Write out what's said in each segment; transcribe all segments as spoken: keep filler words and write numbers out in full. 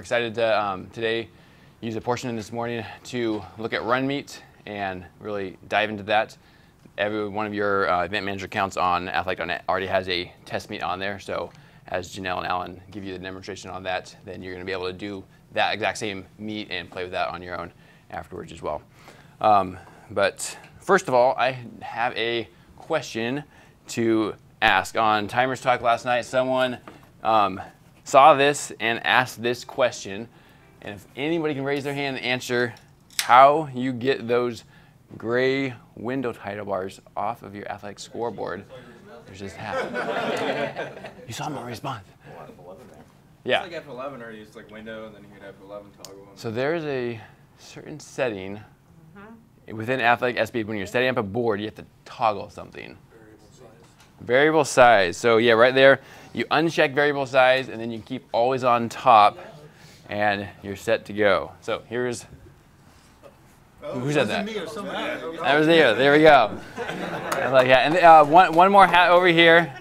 We're excited to um, today use a portion of this morning to look at RunMeet and really dive into that. Every one of your uh, event manager accounts on Athletic dot net already has a test meet on there. So as Janelle and Alan give you the demonstration on that, then you're going to be able to do that exact same meet and play with that on your own afterwards as well. Um, but first of all, I have a question to ask. On Timers Talk last night, someone um, saw this and asked this question. And if anybody can raise their hand and answer how you get those gray window title bars off of your athletic scoreboard, there's just half. You saw my response. Yeah. It's like F eleven, or you just like window and then you hit F eleven toggle. So there's a certain setting mm-hmm. within Athletic S B when you're setting up a board, you have to toggle something. Variable size. Variable size. So yeah, right there, you uncheck variable size and then you keep always on top and you're set to go. So here's, oh, who said that? Me or that was you, there we go. Like, yeah. And uh, one, one more hat over here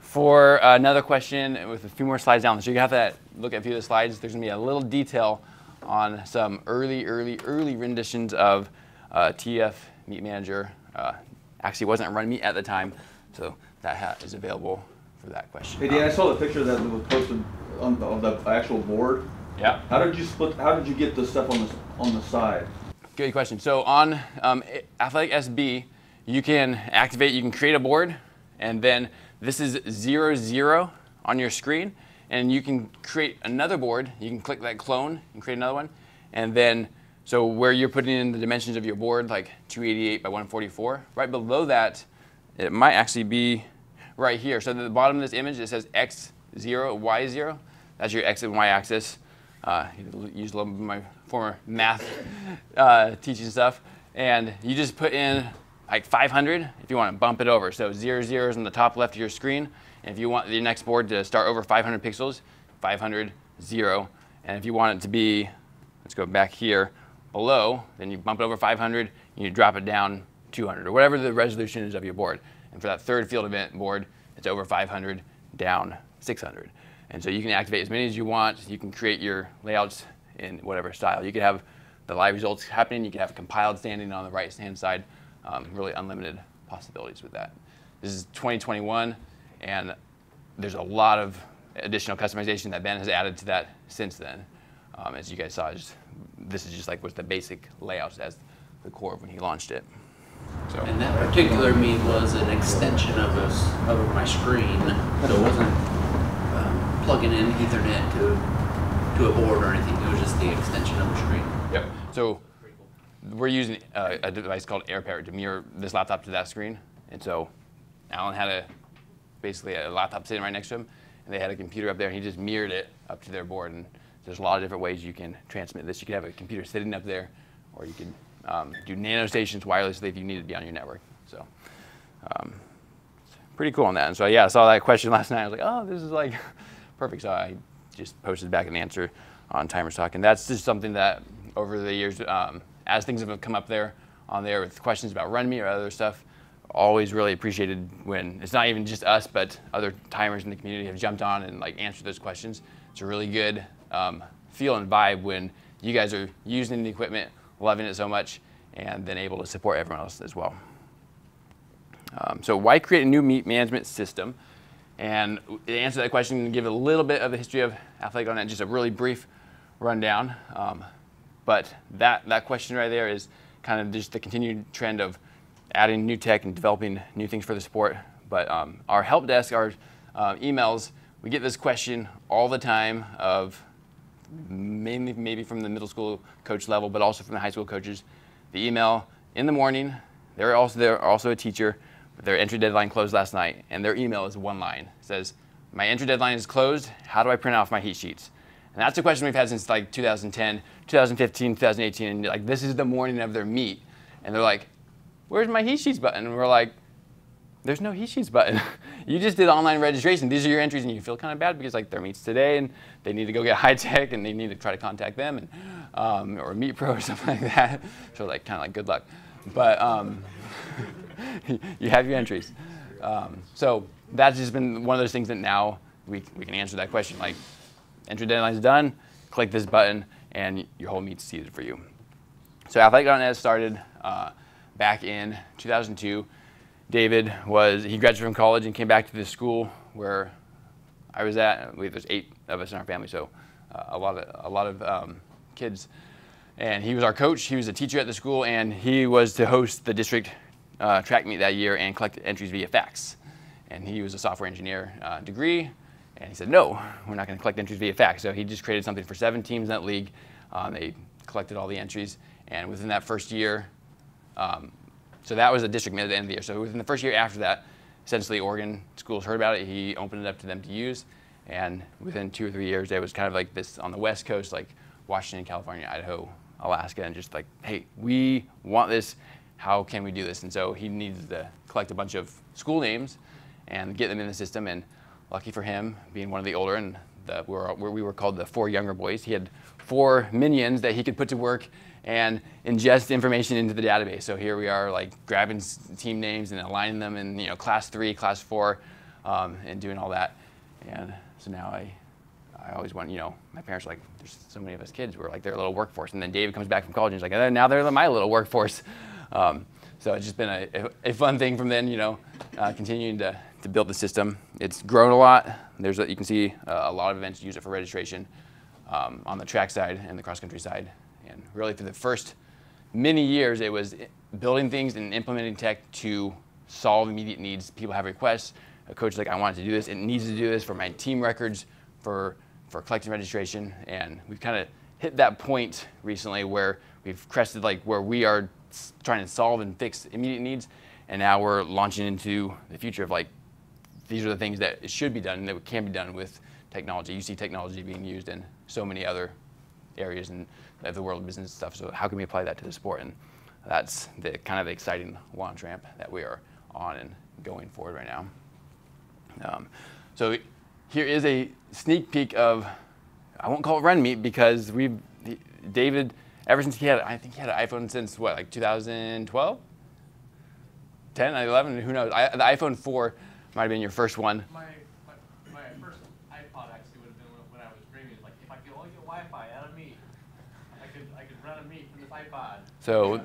for another question with a few more slides down. So you have to look at a few of the slides. There's gonna be a little detail on some early, early, early renditions of uh, TFMeetManager. Uh, actually wasn't RunMeet at the time, so that hat is available for that question. Hey Dan, I saw the picture that was posted on the, on the actual board. Yeah. How did you split? How did you get the stuff on the on the side? Good question. So on um, Athletic S B, you can activate, you can create a board, and then this is zero, zero on your screen, and you can create another board. You can click that clone and create another one. And then, so where you're putting in the dimensions of your board, like two eighty-eight by one forty-four, right below that, it might actually be right here. So at the bottom of this image, it says X zero, Y zero. That's your X and Y axis. Uh, use a little bit of my former math uh, teaching stuff. And you just put in like five hundred if you want to bump it over. So zero, zero is on the top left of your screen. And if you want your next board to start over five hundred pixels, five hundred, zero. And if you want it to be, let's go back here, below, then you bump it over five hundred and you drop it down two hundred or whatever the resolution is of your board. And for that third field event board, it's over five hundred, down six hundred. And so you can activate as many as you want. You can create your layouts in whatever style. You can have the live results happening. You can have compiled standing on the right-hand side. Um, really unlimited possibilities with that. This is twenty twenty-one, and there's a lot of additional customization that Ben has added to that since then. Um, as you guys saw, just, this is just like what's the basic layouts as the core of when he launched it. So. And that particular meet was an extension of us over my screen, so it wasn't um, plugging in Ethernet to to a board or anything. It was just the extension of the screen. Yep. So we're using uh, a device called AirParrot to mirror this laptop to that screen, and so Alan had a basically a laptop sitting right next to him, and they had a computer up there, and he just mirrored it up to their board. And there's a lot of different ways you can transmit this. You could have a computer sitting up there, or you could um, do nano stations wirelessly if you needed to be on your network. So um, pretty cool on that. And so yeah, I saw that question last night. I was like, oh, this is like perfect. So I just posted back an answer on Timers Talk, and that's just something that over the years. Um, As things have come up there, on there with questions about RunMeet or other stuff, always really appreciated when it's not even just us, but other timers in the community have jumped on and like answered those questions. It's a really good um, feel and vibe when you guys are using the equipment, loving it so much, and then able to support everyone else as well. Um, so why create a new meet management system? And to answer that question, give a little bit of the history of Athletic dot net, just a really brief rundown. Um, But that, that question right there is kind of just the continued trend of adding new tech and developing new things for the sport. But um, our help desk, our uh, emails, we get this question all the time of mainly maybe from the middle school coach level, but also from the high school coaches. The email in the morning, they're also, they're also a teacher, but their entry deadline closed last night, and their email is one line. It says, my entry deadline is closed, how do I print off my heat sheets? And that's a question we've had since like two thousand ten, two thousand fifteen, two thousand eighteen, and like this is the morning of their meet. And they're like, where's my heat sheets button? And we're like, there's no heat sheets button. You just did online registration. These are your entries, and you feel kind of bad because like their meet's today, and they need to go get high tech, and they need to try to contact them, and, um, or Meet Pro or something like that. So like kind of like good luck. But um, you have your entries. Um, so that's just been one of those things that now we, we can answer that question. Like, entry deadline's done, click this button and your whole meet's seated for you. So Athletic dot net started uh, back in two thousand two. David was, he graduated from college and came back to the school where I was at. I believe there's eight of us in our family, so uh, a lot of, a lot of um, kids. And he was our coach, he was a teacher at the school, and he was to host the district uh, track meet that year and collect entries via fax. And he was a software engineer uh, degree, and he said, no, we're not going to collect entries via fax. So he just created something for seven teams in that league. Um, they collected all the entries, and within that first year, um, so that was a district meet at the end of the year. So within the first year after that, essentially Oregon schools heard about it, he opened it up to them to use, and within two or three years, it was kind of like this on the West Coast, like Washington, California, Idaho, Alaska, and just like, hey, we want this, how can we do this? And so he needed to collect a bunch of school names and get them in the system, and lucky for him, being one of the older, and the, we, were, we were called the four younger boys, he had four minions that he could put to work and ingest information into the database. So here we are, like grabbing team names and aligning them in, you know, class three, class four, um, and doing all that. And so now I, I always want, you know, my parents are like, there's so many of us kids, we're like their little workforce. And then David comes back from college and he's like, and now they're my little workforce. Um, so it's just been a, a fun thing from then, you know, uh, continuing to, to build the system. It's grown a lot. There's, a, you can see uh, a lot of events use it for registration um, on the track side and the cross country side. And really for the first many years, it was building things and implementing tech to solve immediate needs. People have requests. A coach is like, I wanted to do this. It needs to do this for my team records, for, for collecting registration. And we've kind of hit that point recently where we've crested like where we are trying to solve and fix immediate needs. And now we're launching into the future of like, these are the things that should be done and that can be done with technology. You see technology being used in so many other areas and of the world of business stuff. So how can we apply that to the sport? And that's the kind of exciting launch ramp that we are on and going forward right now. Um, so here is a sneak peek of, I won't call it RunMeet because we've, David, ever since he had, I think he had an iPhone since what, like two thousand twelve? ten, eleven, who knows? I, the iPhone four might have been your first one. My, my, my first iPod actually would have been when I was dreaming. Like, if I could only get Wi-Fi out of me, I could, I could run a meet from this iPod. So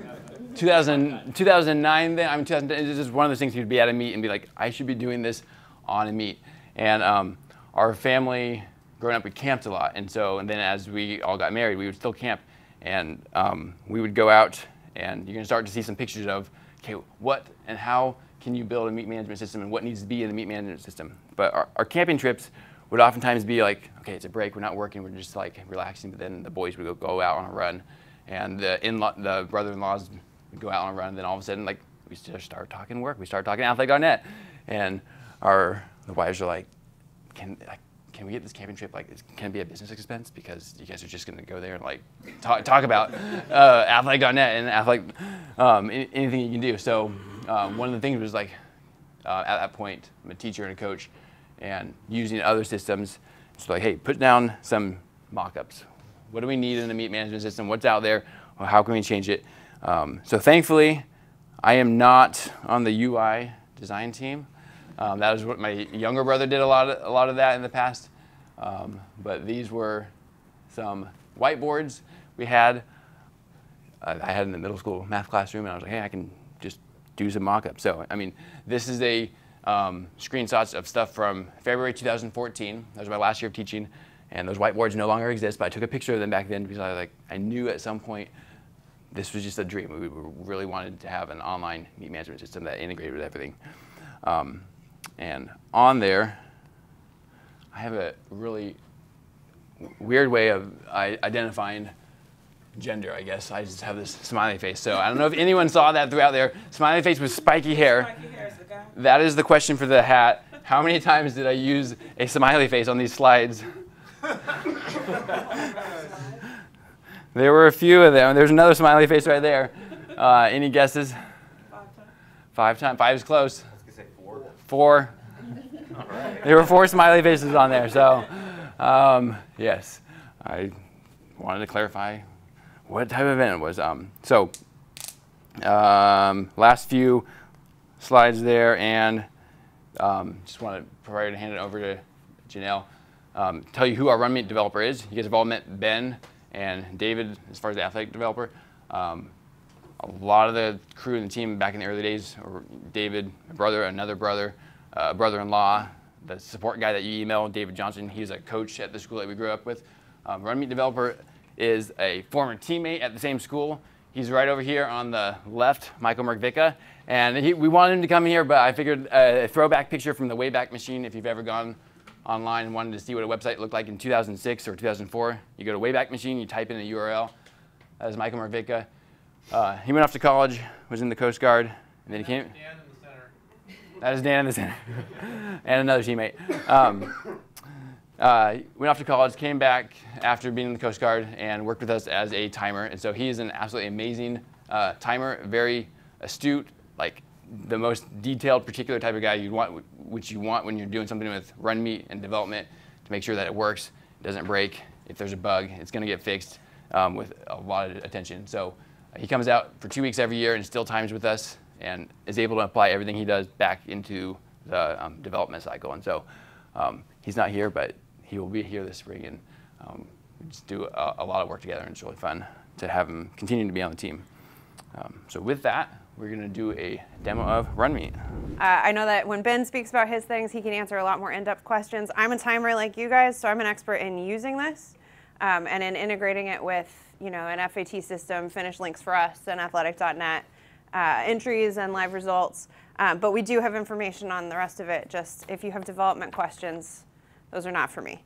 two thousand, two thousand nine then, I mean, two thousand ten, it's just one of those things you'd be at a meet and be like, I should be doing this on a meet. And um, our family, growing up, we camped a lot. And so, and then as we all got married, we would still camp. And um, we would go out, and you're going to start to see some pictures of, okay, what and how can you build a meat management system and what needs to be in the meat management system. But our, our camping trips would oftentimes be like, okay, it's a break, we're not working, we're just like relaxing. But then the boys would go, go out on a run, and the, the brother-in-laws would go out on a run. And then all of a sudden, like, we just start talking work, we start talking Athletic dot net, and our the wives are like, can like, can we get this camping trip? Like, can it be a business expense? Because you guys are just going to go there and like talk, talk about uh, Athletic dot net and Athletic, um, anything you can do. So um, one of the things was like, uh, at that point, I'm a teacher and a coach, and using other systems. It's like, hey, put down some mock-ups. What do we need in the meat management system? What's out there? Well, how can we change it? Um, so thankfully, I am not on the U I design team. Um, that was what my younger brother did a lot of, a lot of that in the past. Um, but these were some whiteboards we had. Uh, I had in the middle school math classroom, and I was like, hey, I can just do some mock-ups. So, I mean, this is a um, screenshots of stuff from February two thousand fourteen. That was my last year of teaching, and those whiteboards no longer exist, but I took a picture of them back then because I, like, I knew at some point this was just a dream. We really wanted to have an online meat management system that integrated with everything. Um, And on there, I have a really weird way of I, identifying gender, I guess. I just have this smiley face. So I don't know if anyone saw that throughout there. Smiley face with spiky hair. Spiky hair is the guy. That is the question for the hat. How many times did I use a smiley face on these slides? There were a few of them. There's another smiley face right there. Uh, any guesses? Five times. Five times. Five is close. Four. All right. There were four smiley faces on there, so um, yes, I wanted to clarify what type of event it was. Um, so um, last few slides there, and um, just want to provide to hand it over to Janelle. Um, tell you who our RunMeet developer is. You guys have all met Ben and David as far as the Athletic developer. Um, a lot of the crew and the team back in the early days, or David, my brother, another brother, uh, brother-in-law, the support guy that you emailed, David Johnson, he's a coach at the school that we grew up with. Um, RunMeet developer is a former teammate at the same school. He's right over here on the left, Michael Mrvicka. And he, we wanted him to come here, but I figured a throwback picture from the Wayback Machine, if you've ever gone online and wanted to see what a website looked like in two thousand six or two thousand four. You go to Wayback Machine, you type in a U R L. That was Michael Mrvicka. Uh, he went off to college, was in the Coast Guard, and then he came. Dan in the center. That is Dan in the center. And another teammate. Um, uh, went off to college, came back after being in the Coast Guard, and worked with us as a timer. And so he is an absolutely amazing uh, timer, very astute, like the most detailed particular type of guy you'd want, which you want when you're doing something with RunMeet and development, to make sure that it works, it doesn't break. If there's a bug, it's going to get fixed um, with a lot of attention. So uh, he comes out for two weeks every year and still times with us and is able to apply everything he does back into the um, development cycle. And so um, he's not here, but he will be here this spring, and um, we just do a, a lot of work together, and it's really fun to have him continue to be on the team. Um, so with that, we're going to do a demo of RunMeet. Uh, I know that when Ben speaks about his things, he can answer a lot more in-depth questions. I'm a timer like you guys, so I'm an expert in using this um, and in integrating it with, you know, an F A T system, FinishLynx for us, and Athletic dot net uh, entries and live results. Um, but we do have information on the rest of it. Just if you have development questions, those are not for me.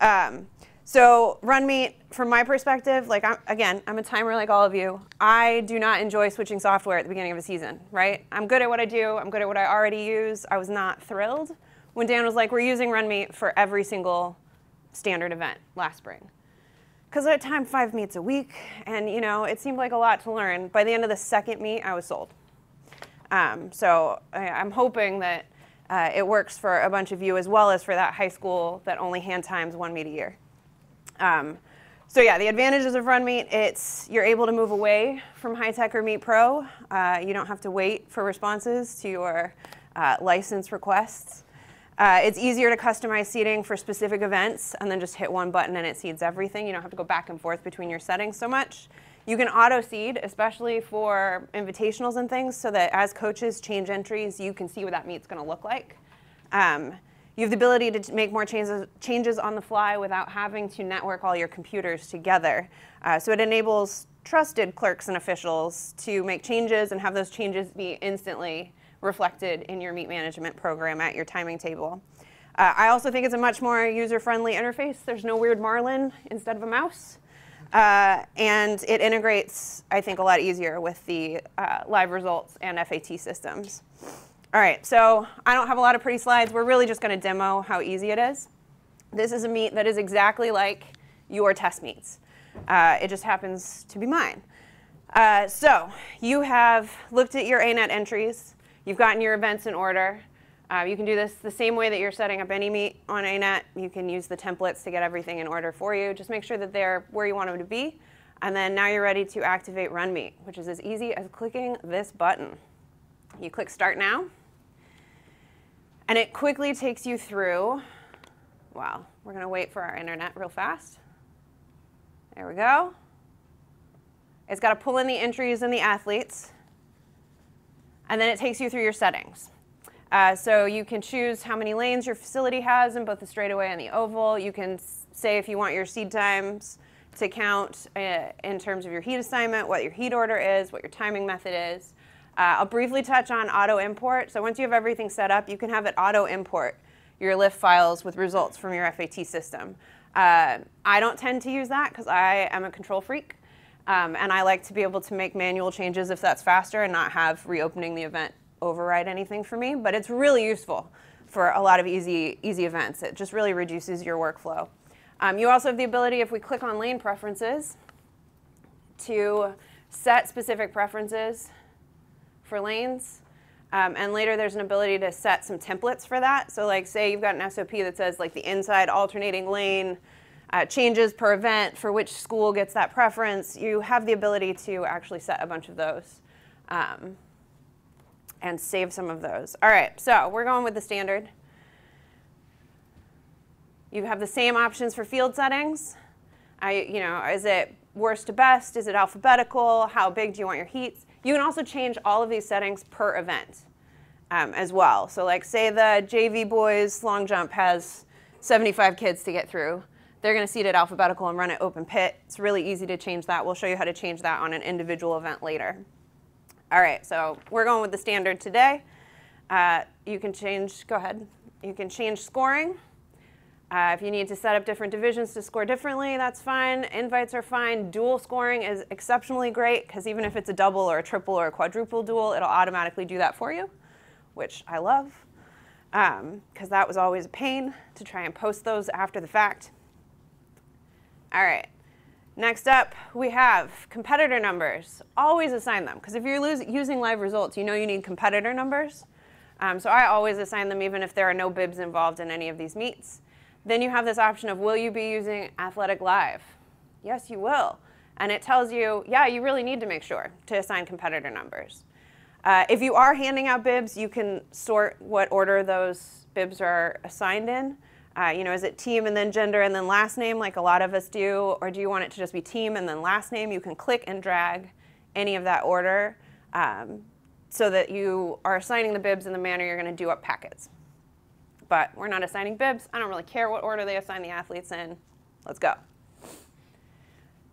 Um, So RunMeet, from my perspective, like I'm, again, I'm a timer like all of you. I do not enjoy switching software at the beginning of a season, right? I'm good at what I do. I'm good at what I already use. I was not thrilled when Dan was like, we're using RunMeet for every single standard event last spring. Because at the time, five meets a week, and you know, it seemed like a lot to learn. By the end of the second meet, I was sold. Um, so I, I'm hoping that uh, it works for a bunch of you as well as for that high school that only hand times one meet a year. Um, so yeah, the advantages of RunMeet, it's you're able to move away from High Tech or Meet Pro. Uh, you don't have to wait for responses to your uh, license requests. Uh, it's easier to customize seating for specific events and then just hit one button and it seeds everything. You don't have to go back and forth between your settings so much. You can auto-seed, especially for invitationals and things, so that as coaches change entries, you can see what that meet's going to look like. Um, You have the ability to make more changes, changes on the fly without having to network all your computers together. Uh, so it enables trusted clerks and officials to make changes and have those changes be instantly reflected in your meet management program at your timing table. Uh, I also think it's a much more user-friendly interface. There's no weird Marlin instead of a mouse. Uh, and it integrates, I think, a lot easier with the uh, live results and F A T systems. All right, so I don't have a lot of pretty slides. We're really just going to demo how easy it is. This is a meet that is exactly like your test meets. Uh, it just happens to be mine. Uh, so you have looked at your A net entries. You've gotten your events in order. Uh, you can do this the same way that you're setting up any meet on A net. You can use the templates to get everything in order for you. Just make sure that they're where you want them to be. And then now you're ready to activate RunMeet, which is as easy as clicking this button. You click Start Now. And it quickly takes you through, wow, we're going to wait for our internet real fast. There we go. It's got to pull in the entries and the athletes. And then it takes you through your settings. Uh, so you can choose how many lanes your facility has in both the straightaway and the oval. You can say if you want your seed times to count uh, in terms of your heat assignment, what your heat order is, what your timing method is. Uh, I'll briefly touch on auto import. So once you have everything set up, you can have it auto import your lift files with results from your F A T system. Uh, I don't tend to use that because I am a control freak, um, and I like to be able to make manual changes if that's faster and not have reopening the event override anything for me. But it's really useful for a lot of easy, easy events. It just really reduces your workflow. Um, you also have the ability, if we click on lane preferences, to set specific preferences for lanes, um, and later there's an ability to set some templates for that. So like say you've got an S O P that says like the inside alternating lane uh, changes per event for which school gets that preference. You have the ability to actually set a bunch of those um, and save some of those. All right, so we're going with the standard. You have the same options for field settings. I, you know, is it worst to best? Is it alphabetical? How big do you want your heats? You can also change all of these settings per event um, as well. So like say the J V boys long jump has seventy-five kids to get through. They're going to seed it alphabetical and run it open pit. It's really easy to change that. We'll show you how to change that on an individual event later. All right, so we're going with the standard today. Uh, you can change, go ahead, you can change scoring. Uh, if you need to set up different divisions to score differently, that's fine. Invites are fine. Dual scoring is exceptionally great because even if it's a double or a triple or a quadruple dual, it'll automatically do that for you, which I love because um, that was always a pain to try and post those after the fact. All right. Next up, we have competitor numbers. Always assign them because if you're losing, using live results, you know you need competitor numbers. Um, so I always assign them even if there are no bibs involved in any of these meets. Then you have this option of, will you be using Athletic Live? Yes, you will. And it tells you, yeah, you really need to make sure to assign competitor numbers. Uh, if you are handing out bibs, you can sort what order those bibs are assigned in. Uh, you know, is it team and then gender and then last name like a lot of us do? Or do you want it to just be team and then last name? You can click and drag any of that order um, so that you are assigning the bibs in the manner you're going to do up packets. But we're not assigning bibs. I don't really care what order they assign the athletes in. Let's go.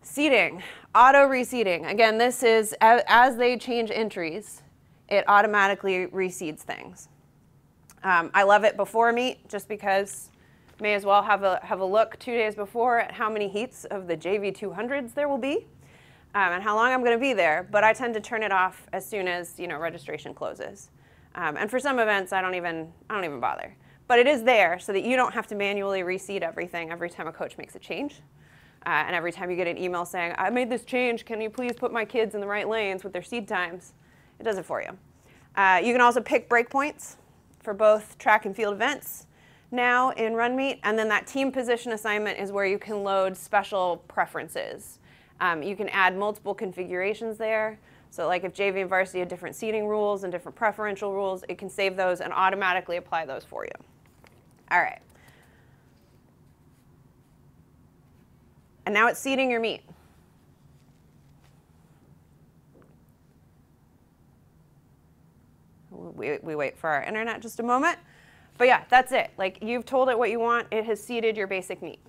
Seeding, auto reseeding. Again, this is as they change entries, it automatically reseeds things. Um, I love it before a meet just because may as well have a, have a look two days before at how many heats of the J V two hundreds there will be um, and how long I'm going to be there. But I tend to turn it off as soon as, you know, registration closes. Um, and for some events, I don't even, I don't even bother. But it is there so that you don't have to manually reseed everything every time a coach makes a change. Uh, and every time you get an email saying, I made this change, can you please put my kids in the right lanes with their seed times? It does it for you. Uh, you can also pick breakpoints for both track and field events now in RunMeet. And then that team position assignment is where you can load special preferences. Um, you can add multiple configurations there. So like if J V and varsity have different seating rules and different preferential rules, it can save those and automatically apply those for you. All right. And now it's seeding your meat. We, we wait for our internet just a moment. But yeah, that's it. Like you've told it what you want. It has seeded your basic meat.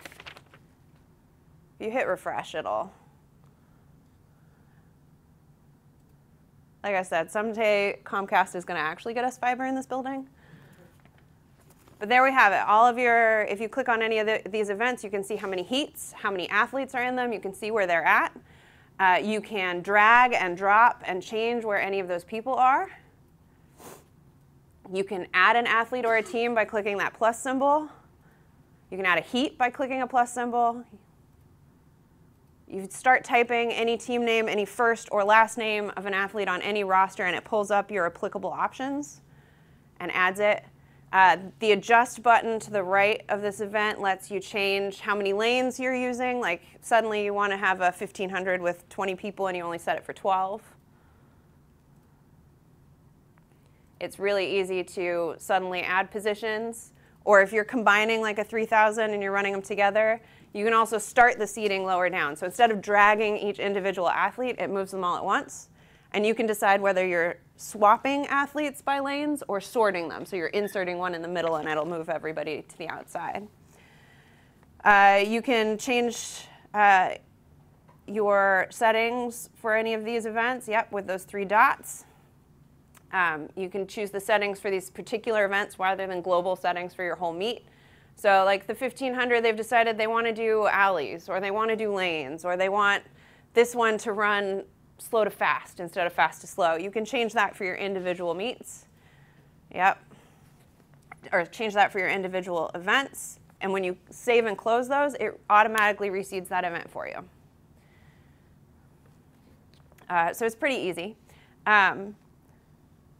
If you hit refresh, it'll. Like I said, someday Comcast is going to actually get us fiber in this building. But there we have it. All of your, if you click on any of the, these events, you can see how many heats, how many athletes are in them. You can see where they're at. Uh, you can drag and drop and change where any of those people are. You can add an athlete or a team by clicking that plus symbol. You can add a heat by clicking a plus symbol. You start typing any team name, any first or last name of an athlete on any roster, and it pulls up your applicable options and adds it. Uh, the adjust button to the right of this event lets you change how many lanes you're using. Like suddenly you want to have a fifteen hundred with twenty people and you only set it for twelve. It's really easy to suddenly add positions. Or if you're combining like a three thousand and you're running them together, you can also start the seeding lower down. So instead of dragging each individual athlete, it moves them all at once. And you can decide whether you're swapping athletes by lanes or sorting them. So you're inserting one in the middle and it'll move everybody to the outside. Uh, you can change uh, your settings for any of these events, yep, with those three dots. Um, you can choose the settings for these particular events rather than global settings for your whole meet. So like the fifteen hundred, they've decided they want to do alleys, or they want to do lanes, or they want this one to run slow to fast instead of fast to slow. You can change that for your individual meets. Yep. Or change that for your individual events. And when you save and close those, it automatically reseeds that event for you. Uh, so it's pretty easy. Um,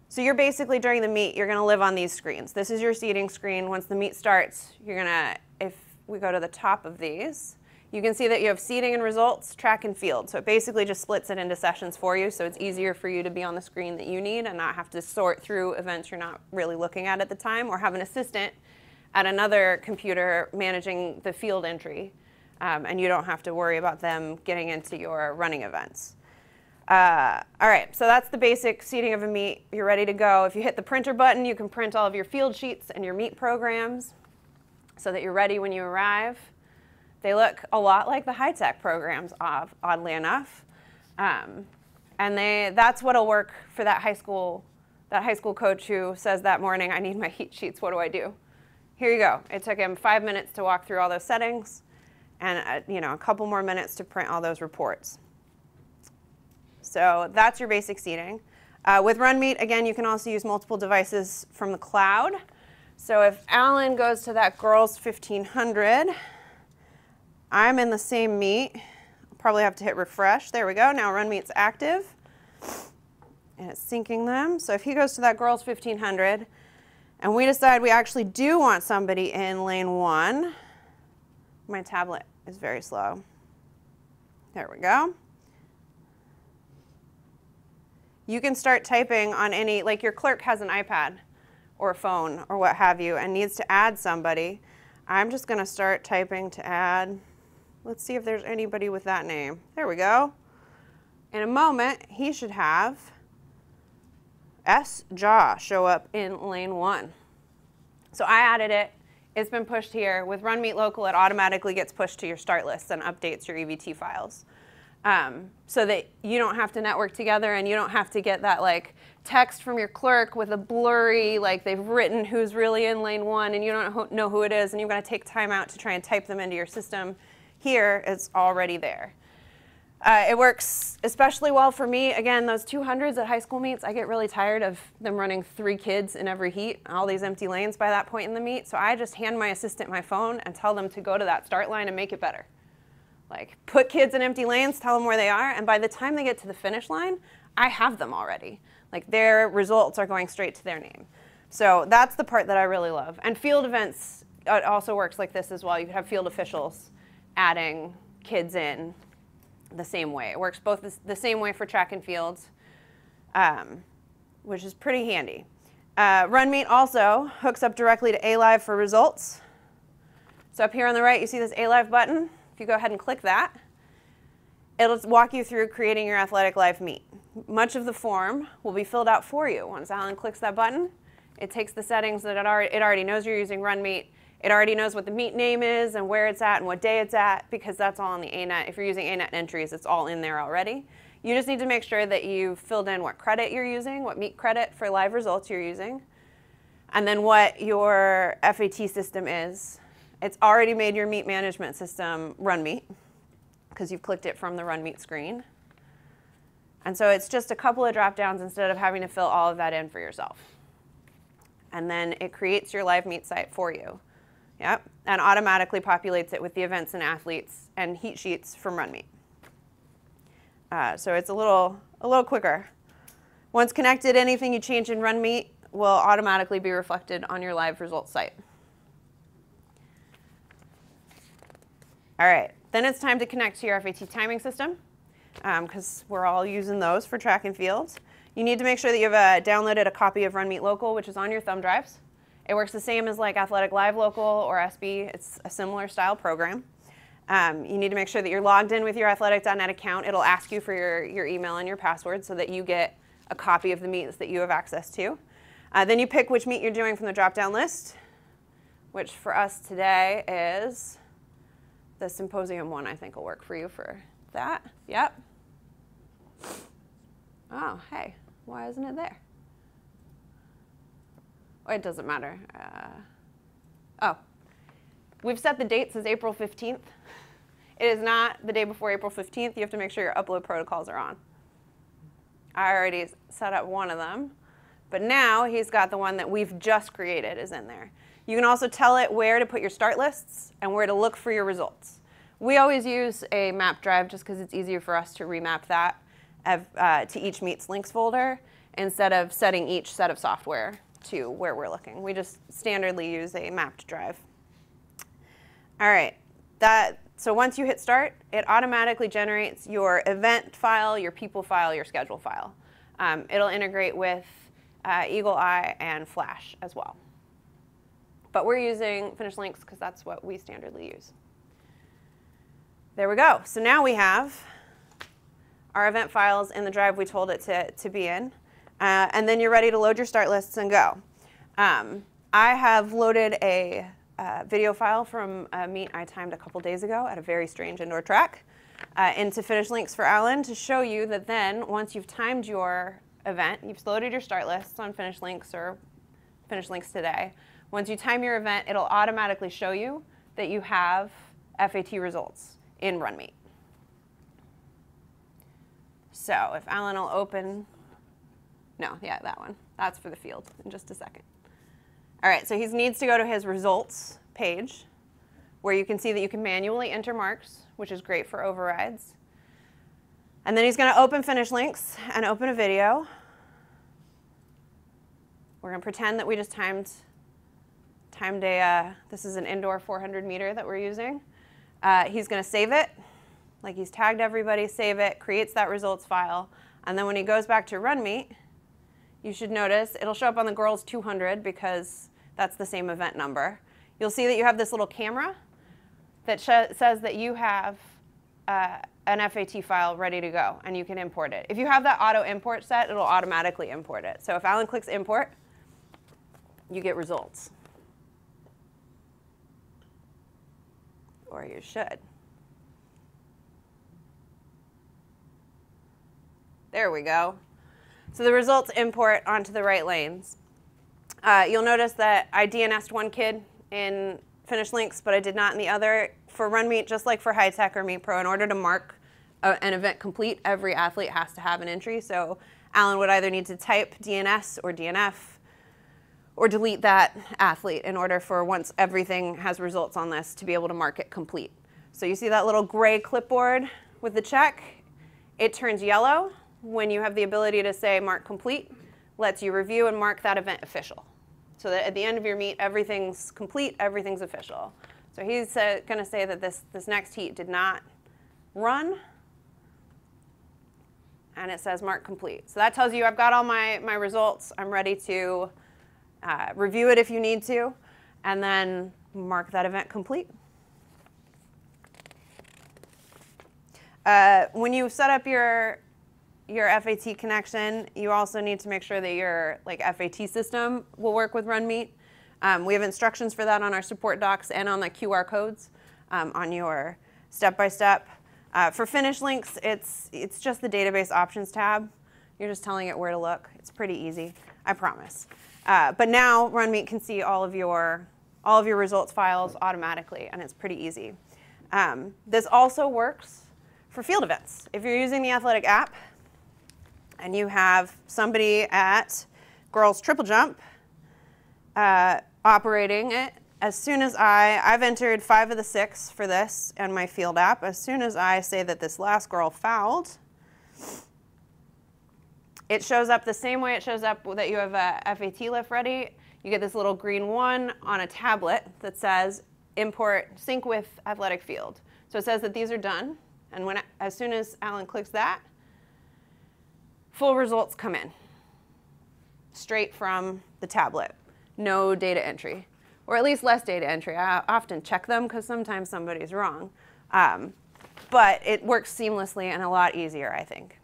So you're basically, during the meet, you're going to live on these screens. This is your seating screen. Once the meet starts, you're going to, if we go to the top of these, You can see that you have seeding and results, track and field. So it basically just splits it into sessions for you, so it's easier for you to be on the screen that you need and not have to sort through events you're not really looking at at the time, or have an assistant at another computer managing the field entry, um, and you don't have to worry about them getting into your running events. Uh, all right, so that's the basic seeding of a meet. You're ready to go. If you hit the printer button, you can print all of your field sheets and your meet programs so that you're ready when you arrive. They look a lot like the high-tech programs, oddly enough. Um, and they, that's what'll work for that high school, that high school coach who says that morning, I need my heat sheets, what do I do? Here you go. It took him five minutes to walk through all those settings and uh, you know, a couple more minutes to print all those reports. So that's your basic seeding. Uh, with RunMeet, again, you can also use multiple devices from the cloud. So if Alan goes to that girls fifteen hundred, I'm in the same meet. I'll probably have to hit refresh. There we go. Now RunMeet's active, and it's syncing them. So if he goes to that girls fifteen hundred, and we decide we actually do want somebody in lane one, my tablet is very slow. There we go. You can start typing on any, like your clerk has an iPad or a phone or what have you and needs to add somebody. I'm just going to start typing to add. Let's see if there's anybody with that name. There we go. In a moment, he should have S. Jaw show up in lane one. So I added it. It's been pushed here. With RunMeet Local, it automatically gets pushed to your start list and updates your E V T files. Um, so that you don't have to network together and you don't have to get that like text from your clerk with a blurry, like they've written who's really in lane one and you don't know who it is and you've got to take time out to try and type them into your system. Here, it's already there. Uh, it works especially well for me. Again, those two hundreds at high school meets, I get really tired of them running three kids in every heat, all these empty lanes by that point in the meet. So I just hand my assistant my phone and tell them to go to that start line and make it better. Like, put kids in empty lanes, tell them where they are, and by the time they get to the finish line, I have them already. Like, their results are going straight to their name. So that's the part that I really love. And field events, it also works like this as well. You have field officials adding kids in the same way. It works both the same way for track and fields, um, which is pretty handy. Uh, RunMeet also hooks up directly to A Live for results. So up here on the right, you see this A Live button. If you go ahead and click that, it'll walk you through creating your Athletic Live meet. Much of the form will be filled out for you. Once Alan clicks that button, it takes the settings that it already, it already knows you're using RunMeet. It already knows what the meet name is and where it's at and what day it's at, because that's all on the A net. If you're using A net entries, it's all in there already. You just need to make sure that you've filled in what credit you're using, what meet credit for live results you're using, and then what your F A T system is. It's already made your meet management system RunMeet because you've clicked it from the RunMeet screen. And so it's just a couple of drop downs instead of having to fill all of that in for yourself. And then it creates your live meet site for you. Yep. And automatically populates it with the events and athletes and heat sheets from RunMeet. Uh, so it's a little, a little quicker. Once connected, anything you change in RunMeet will automatically be reflected on your live results site. All right, then it's time to connect to your F A T timing system, because um, we're all using those for track and fields. You need to make sure that you've uh, downloaded a copy of RunMeet Local, which is on your thumb drives. It works the same as like Athletic Live Local or S B. It's a similar style program. Um, you need to make sure that you're logged in with your Athletic dot net account. It'll ask you for your, your email and your password so that you get a copy of the meets that you have access to. Uh, then you pick which meet you're doing from the drop-down list, which for us today is... the symposium one, I think, will work for you for that. Yep. Oh, hey, why isn't it there? Oh, it doesn't matter. Uh, oh, we've set the dates as April fifteenth. It is not the day before April fifteenth. You have to make sure your upload protocols are on. I already set up one of them, but now he's got the one that we've just created is in there. You can also tell it where to put your start lists and where to look for your results. We always use a map drive just because it's easier for us to remap that uh, to each meet's links folder instead of setting each set of software to where we're looking. We just standardly use a mapped drive. All right, that So once you hit start, it automatically generates your event file, your people file, your schedule file. Um, it'll integrate with uh, Eagle Eye and Flash as well. But we're using FinishLynx because that's what we standardly use. There we go. So now we have our event files in the drive we told it to, to be in. Uh, and then you're ready to load your start lists and go. Um, I have loaded a uh, video file from a meet I timed a couple days ago at a very strange indoor track uh, into FinishLynx for Alan to show you that then once you've timed your event, you've loaded your start lists on FinishLynx or FinishLynx today. Once you time your event, it'll automatically show you that you have F A T results in RunMeet. So if Alan will open, no, yeah, that one. That's for the field in just a second. All right, so he needs to go to his results page where you can see that you can manually enter marks, which is great for overrides. And then he's going to open FinishLynx and open a video. We're going to pretend that we just timed, timed a, uh, this is an indoor four hundred meter that we're using. Uh, he's going to save it. Like he's tagged everybody, save it, creates that results file, and then when he goes back to RunMeet, you should notice it'll show up on the girls two hundred because that's the same event number. You'll see that you have this little camera that says that you have uh, an F A T file ready to go, and you can import it. If you have that auto import set, it'll automatically import it. So if Alan clicks import, you get results. Or you should. There we go. So the results import onto the right lanes. Uh, you'll notice that I D N S'd one kid in FinishLynx, but I did not in the other. For RunMeet, just like for High Tech or Meet Pro, in order to mark a, an event complete, every athlete has to have an entry. So Alan would either need to type D N S or D N F or delete that athlete in order for once everything has results on this to be able to mark it complete. So you see that little gray clipboard with the check? It turns yellow when you have the ability to say mark complete, lets you review and mark that event official. So that at the end of your meet, everything's complete, everything's official. So he's uh, going to say that this, this next heat did not run, and it says mark complete. So that tells you I've got all my, my results, I'm ready to uh, review it if you need to, and then mark that event complete. Uh, when you set up your your F A T connection, you also need to make sure that your like F A T system will work with RunMeet. Um, we have instructions for that on our support docs and on the Q R codes um, on your step-by-step. Uh, for FinishLynx, it's, it's just the database options tab. You're just telling it where to look. It's pretty easy, I promise. Uh, but now RunMeet can see all of your, all of your results files automatically, and it's pretty easy. Um, this also works for field events. If you're using the Athletic app, and you have somebody at girls triple jump uh, operating it, as soon as I, I've entered five of the six for this in my field app, as soon as I say that this last girl fouled, it shows up the same way it shows up that you have a F A T lift ready. You get this little green one on a tablet that says import, sync with athletic field. So it says that these are done, and when as soon as Alan clicks that, full results come in straight from the tablet. No data entry, or at least less data entry. I often check them because sometimes somebody's wrong. Um, but it works seamlessly and a lot easier, I think.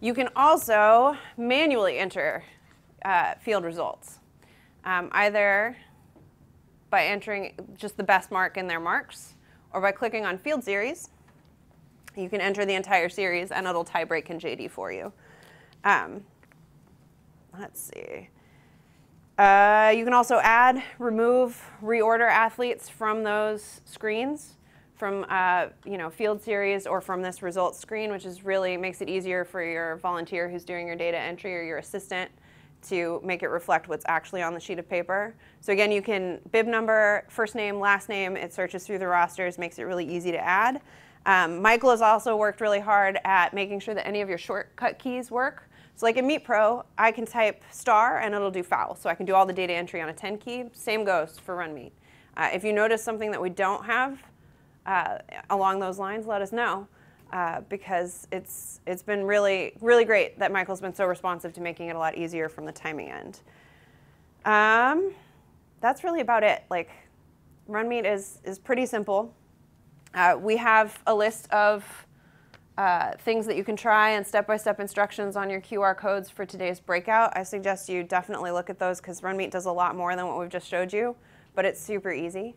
You can also manually enter uh, field results, um, either by entering just the best mark in their marks or by clicking on Field Series. You can enter the entire series, and it'll tie break and J D for you. Um, let's see. Uh, you can also add, remove, reorder athletes from those screens, from uh, you know field series or from this results screen, which is really makes it easier for your volunteer who's doing your data entry or your assistant to make it reflect what's actually on the sheet of paper. So again, you can bib number, first name, last name. It searches through the rosters, makes it really easy to add. Um, Michael has also worked really hard at making sure that any of your shortcut keys work. So like in Meet Pro, I can type star and it'll do foul. So I can do all the data entry on a ten key. Same goes for RunMeet. Uh, if you notice something that we don't have uh, along those lines, let us know, uh, because it's it's been really, really great that Michael's been so responsive to making it a lot easier from the timing end. Um, that's really about it. Like, RunMeet is, is pretty simple. Uh, we have a list of uh, things that you can try and step-by-step instructions on your Q R codes for today's breakout. I suggest you definitely look at those, because RunMeet does a lot more than what we've just showed you, but it's super easy.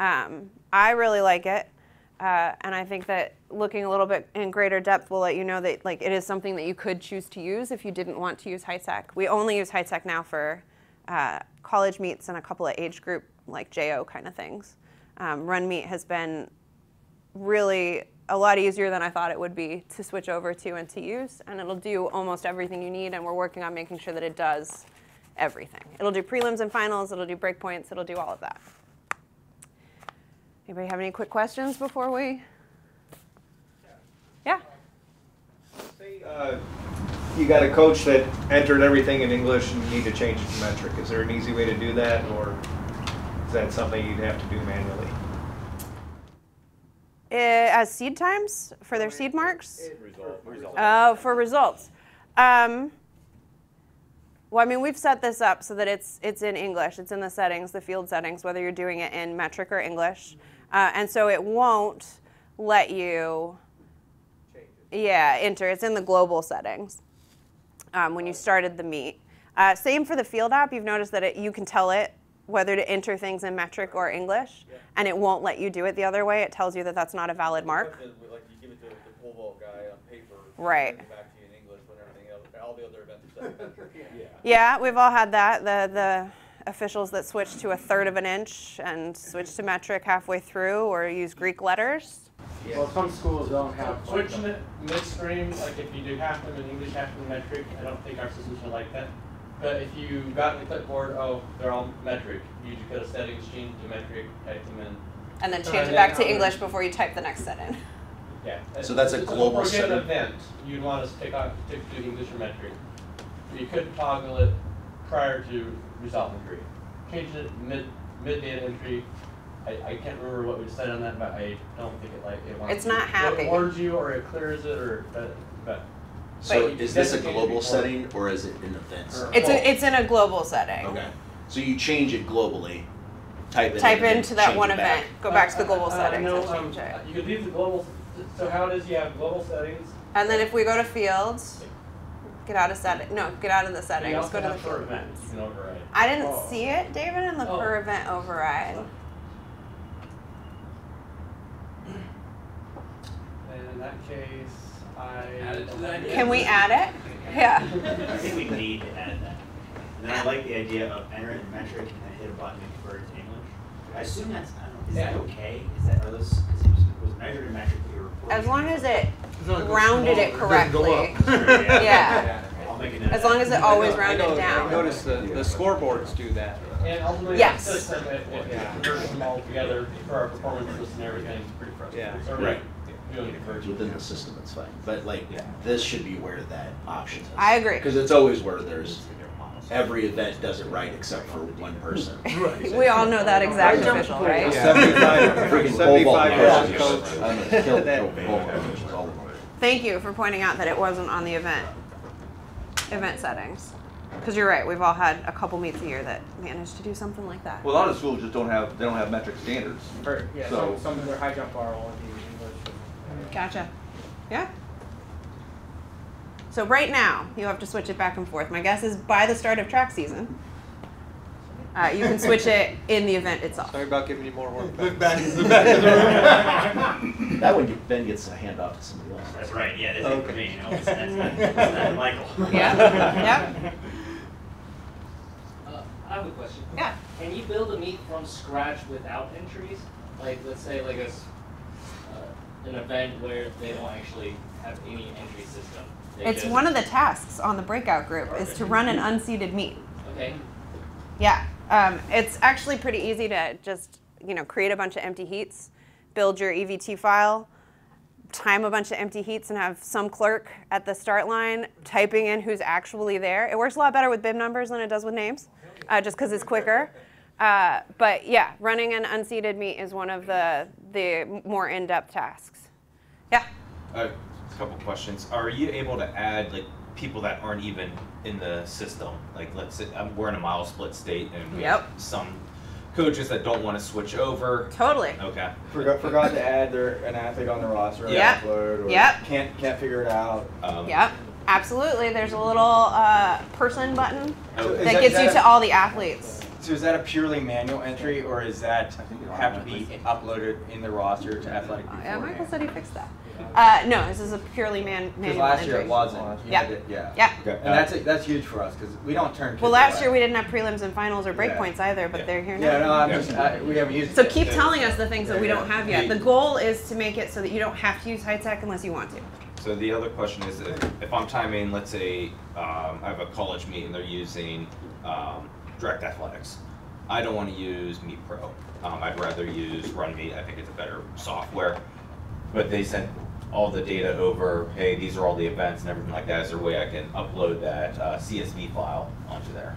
Um, I really like it, uh, and I think that looking a little bit in greater depth will let you know that, like, it is something that you could choose to use if you didn't want to use high-tech. We only use high-tech now for uh, college meets and a couple of age group, like J O kind of things. Um, RunMeet has been really a lot easier than I thought it would be to switch over to and to use, and it'll do almost everything you need, and we're working on making sure that it does everything. It'll do prelims and finals, it'll do breakpoints, it'll do all of that. Anybody have any quick questions before we? Yeah? Say uh, you got a coach that entered everything in English and you need to change it to metric. Is there an easy way to do that, or is that something you'd have to do manually? It, as seed times for their seed marks? Result, result. Oh, for results. Um, well, I mean, we've set this up so that it's, it's in English. It's in the settings, the field settings, whether you're doing it in metric or English. Uh, and so it won't let you, yeah, enter. It's in the global settings um, when you started the meet. Uh, same for the field app. You've noticed that it, you can tell it whether to enter things in metric or English, yeah. And it won't let you do it the other way. It tells you that that's not a valid mark. Like you give it to the pole vault guy on paper, right? Back to you in English, but everything else, all the other events are set in metric. Yeah. Yeah, we've all had that. The the officials that switch to a third of an inch and switch to metric halfway through, or use Greek letters. Yeah. Well, some schools don't have so switching it midstream. Like if you do half of them in English, half of them in metric, I don't think our systems are like that. But if you got in the clipboard, oh, they're all metric. You just go to settings, change to metric, type them in. And then change uh, it back to English before you type the next set in. Yeah. So that's a global set. If you an event, you'd want us to pick out to do English or metric. You could toggle it prior to result entry. Change it mid mid data entry. I, I can't remember what we said on that, but I don't think it like it wants. It's not happy. It warns you, or it clears it, or but. but So is this a global setting, or is it an event setting? It's, a, it's in a global setting. Okay. So you change it globally, type in. Type into that one event, go back to the global settings and change it. You could leave the global, so how does you have global settings? And then if we go to fields, get out of setting, no, get out of the settings, go to the per event. You can override. I didn't see it, David, in the per event override. And in that case, can we add it? Yeah. I think we need to add that. And then I like the idea of enter in metric and then hit a button and convert it to English. I assume that's, I don't know, is yeah. that okay? Is that, are those, is it, was measured in metric that you reported? As long as it rounded it correctly. It sure, yeah. yeah. I'll make it as long as it always rounded down. I noticed the, the scoreboards do that. And ultimately, yes. The system, if we convert them all together for our performance list and everything, it's pretty frustrating. Yeah. Right. Within the system, it's fine. But like, yeah. This should be where that option is. I agree. Because it's always where there's, every event does it right except for one person. Right. We all know that exact official, right? seventy-five. Thank you for pointing out that it wasn't on the event, event settings. Because you're right, we've all had a couple meets a year that managed to do something like that. Well, a lot of schools just don't have, they don't have metric standards. Or, yeah, so some, some of their high jump are all in the Gotcha. Yeah. So right now, you'll have to switch it back and forth. My guess is by the start of track season, uh, you can switch it in the event itself. Sorry about giving you more work. Look back in the back of the room. That one then gets a hand off to somebody else. That's right. Yeah, that's okay. Me. You know, it's, that's, not, it's not Michael. Yeah. Yep. Uh, I have a question. Yeah. Can you build a meet from scratch without entries? Like, let's say, like a... an event where they don't actually have any entry system. They it's one of the tasks on the breakout group perfect. Is to run an unseeded meet. Okay. Yeah, um, it's actually pretty easy to just you know create a bunch of empty heats, build your E V T file, time a bunch of empty heats, and have some clerk at the start line typing in who's actually there. It works a lot better with bib numbers than it does with names, uh, just because it's quicker. Uh, but yeah, running an unseeded meet is one of the the more in-depth tasks. Yeah. Uh, a couple questions. Are you able to add like people that aren't even in the system? Like, let's say um, we're in a mile split state, and we yep. have some coaches that don't want to switch over. Totally. Okay. Forgot forgot to add they're an athlete on the roster. Yeah. Or yep. Can't can't figure it out. Um, yep. Absolutely. There's a little uh, person button so that, that gets that you a, to all the athletes. So is that a purely manual entry, or is that have to be uploaded in the roster to Athletic? Oh, yeah, Michael said he fixed that. Uh, no, this is a purely man manual last entry. Year it wasn't. Yeah. It, yeah. Yeah. Okay. And that's it, that's huge for us because we don't turn. Well, last away. year we didn't have prelims and finals or breakpoints yeah. either, but yeah. they're here now. Yeah. No, I'm just, I, we haven't used. So it. keep it, telling us the things that we don't have yet. The goal is to make it so that you don't have to use high tech unless you want to. So the other question is, if I'm timing, let's say um, I have a college meet and they're using um, Direct Athletics. I don't want to use Meet Pro. Um, I'd rather use RunMeet. I think it's a better software. But they sent all the data over, hey, these are all the events and everything like that. Is there a way I can upload that uh, C S V file onto there?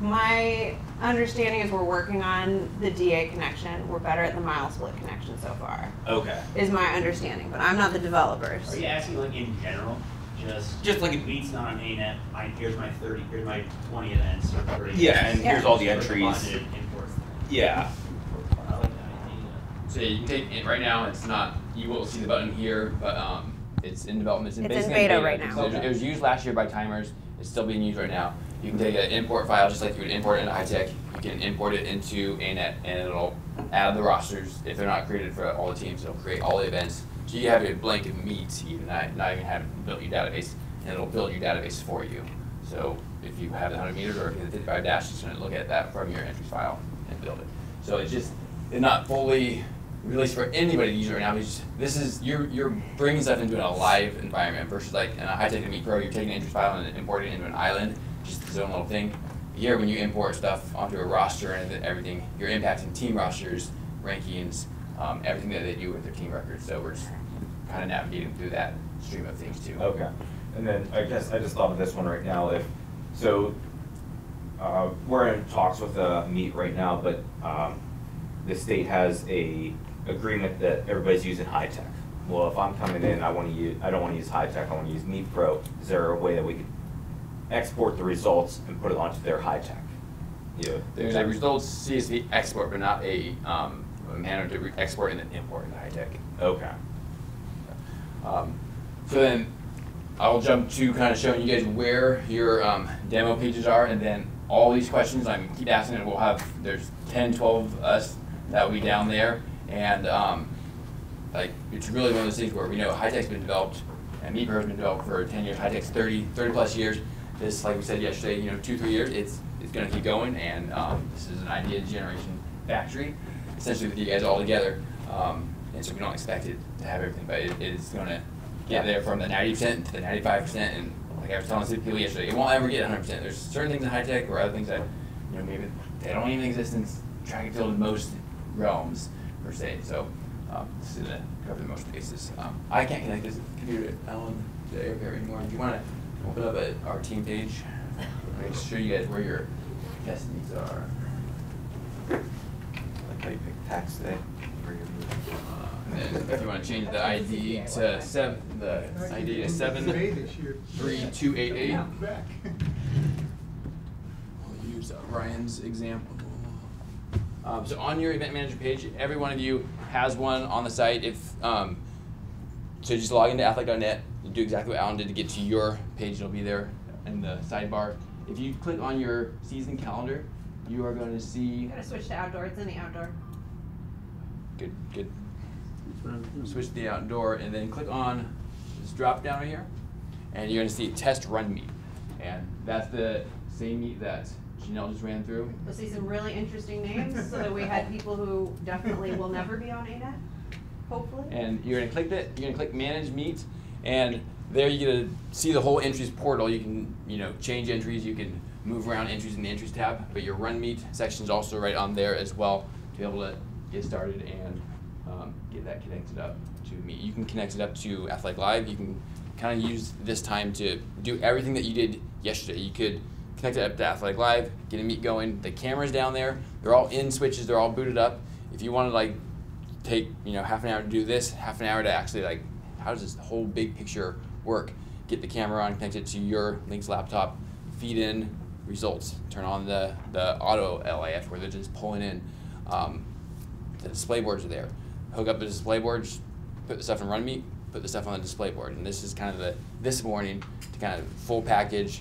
My understanding is we're working on the D A connection. We're better at the mile split connection so far. Okay. Is my understanding, but I'm not the developer. Are you asking like in general? Just just like if meets not on A N E T, I, here's my thirty, here's my twenty events or thirty. Yeah, events. and yeah. here's all the entries. Yeah. So you can take it right now. It's not, you will see the button here, but um, it's in development. It's in, it's in beta, beta right now. So okay. It was used last year by timers. It's still being used right now. You can take an import file just like you would import it in high-tech. You can import it into A N E T, and it'll add the rosters if they're not created for all the teams. It'll create all the events. So you have your blanket meets, even not, not even have it built your database, and it'll build your database for you. So if you have the hundred meters or if you have the thirty-five dash, it's going to look at that from your entry file and build it. So it's just it's not fully released for anybody to use right now. Just, this is you're you're bringing stuff into a live environment versus like in a high-tech meet pro, you're taking an entry file and importing it into an island. Just its own little thing. Here, when you import stuff onto a roster and everything, you're impacting team rosters, rankings, um, everything that they do with their team records. So we're just kind of navigating through that stream of things too. Okay. And then I guess I just thought of this one right now. If so, uh, we're in talks with a meet right now, but um, the state has a agreement that everybody's using high tech. Well, if I'm coming in, I want to use. I don't want to use high tech. I want to use Meet Pro. Is there a way that we could export the results and put it onto their high tech? Yeah. There's a results C S V export, but not a um, manner to export and then import in the high tech. Okay. Um, so then I'll jump to kind of showing you guys where your um, demo pages are, and then all these questions I'm keep asking, and we'll have there's ten, twelve of us that will be down there, and um, like it's really one of those things where we know high tech's been developed and Meet Pro has been developed for ten years, high tech's thirty, thirty plus years. This, like we said yesterday, you know, two, three years, it's it's going to keep going, and um, this is an idea generation factory, essentially with you guys all together, um, and so we don't expect it to have everything, but it is going to get there from the ninety percent to the ninety-five percent, and like I was telling some people yesterday, it won't ever get one hundred percent. There's certain things in high-tech or other things that, you know, maybe they don't even exist in track and field in most realms, per se, so um, this is going to cover the most bases. Um, I can't connect this computer to Alan, to AirParrot anymore. If you want to open up at our team page. Make sure you guys where your test needs are. Like how you pick tax today. Uh, and then if you want to change the I D to seven, the I D to seven three two eight eight. We'll use uh, Ryan's example. Um, so on your event manager page, every one of you has one on the site. If um, so, just log into athletic dot net. Do exactly what Alan did to get to your page. It'll be there in the sidebar. If you click on your season calendar, you are going to see. Gotta switch to outdoor. It's in the outdoor. Good, good. Switch to the outdoor, and then click on this drop down right here, and you're going to see test run meet, and that's the same meet that Janelle just ran through. We'll see some really interesting names, so that we had people who definitely will never be on A N E T, hopefully. And you're going to click that. You're going to click manage meet. And there you get to see the whole entries portal. You can, you know, change entries. You can move around entries in the entries tab. But your run meet section is also right on there as well to be able to get started and um, get that connected up to Meet. You can connect it up to Athletic Live. You can kind of use this time to do everything that you did yesterday. You could connected up to Athletic Live, get a meet going. The camera's down there. They're all in switches. They're all booted up. If you want to like take you know half an hour to do this, half an hour to actually like how does this whole big picture work? Get the camera on, connect it to your Lynx laptop, feed in results, turn on the, the auto L A F where they're just pulling in. Um, the display boards are there. Hook up the display boards, put the stuff in RunMeet, put the stuff on the display board. And this is kind of the, this morning, to kind of full package,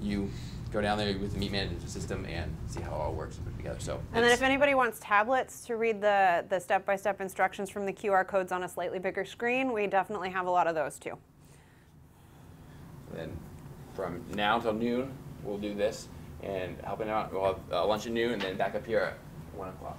you go down there with the meet management system and see how it all works and put it together. So and then if anybody wants tablets to read the, the step-by-step instructions from the Q R codes on a slightly bigger screen, we definitely have a lot of those too. Then from now till noon, we'll do this and helping out. We'll have uh, lunch at noon and then back up here at one o'clock.